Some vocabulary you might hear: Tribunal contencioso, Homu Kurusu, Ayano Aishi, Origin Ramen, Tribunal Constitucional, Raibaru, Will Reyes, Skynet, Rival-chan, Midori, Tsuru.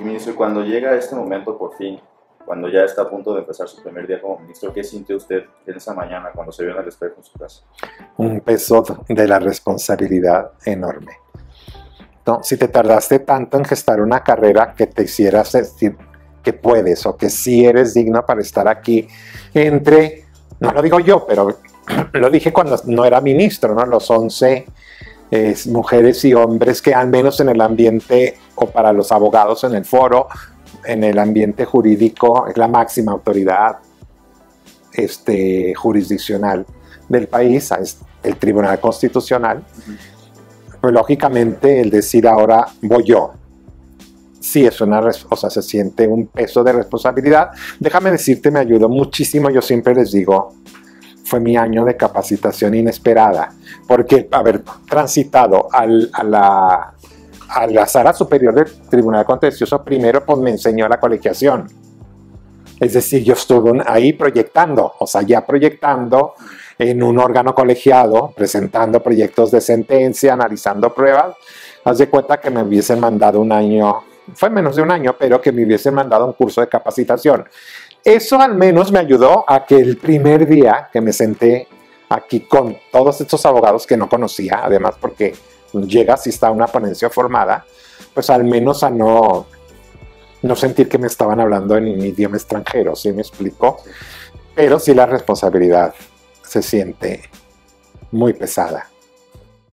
Ministro, cuando llega este momento por fin, cuando ya está a punto de empezar su primer día como ministro, ¿qué sintió usted en esa mañana cuando se vio en el espejo en su casa? Un peso de la responsabilidad enorme. No, si te tardaste tanto en gestar una carrera que te hiciera sentir que puedes o que sí eres digno para estar aquí, entre, no lo digo yo, pero lo dije cuando no era ministro, ¿no? Los 11 mujeres y hombres que al menos en el ambiente, o para los abogados en el foro, en el ambiente jurídico, es la máxima autoridad jurisdiccional del país, es el Tribunal Constitucional. Pues lógicamente el decir ahora voy yo, sí es una, o sea, se siente un peso de responsabilidad. Déjame decirte, me ayudó muchísimo, yo siempre les digo, fue mi año de capacitación inesperada, porque haber transitado a la sala superior del Tribunal Contencioso primero, pues me enseñó la colegiación. Es decir, yo estuve ahí proyectando, o sea, ya proyectando en un órgano colegiado, presentando proyectos de sentencia, analizando pruebas. Haz de cuenta que me hubiesen mandado un año, fue menos de un año, pero que me hubiesen mandado un curso de capacitación. Eso al menos me ayudó a que el primer día que me senté aquí con todos estos abogados que no conocía, además porque llegas y está una ponencia formada, pues al menos a no sentir que me estaban hablando en un idioma extranjero, ¿sí me explico? Pero sí la responsabilidad se siente muy pesada.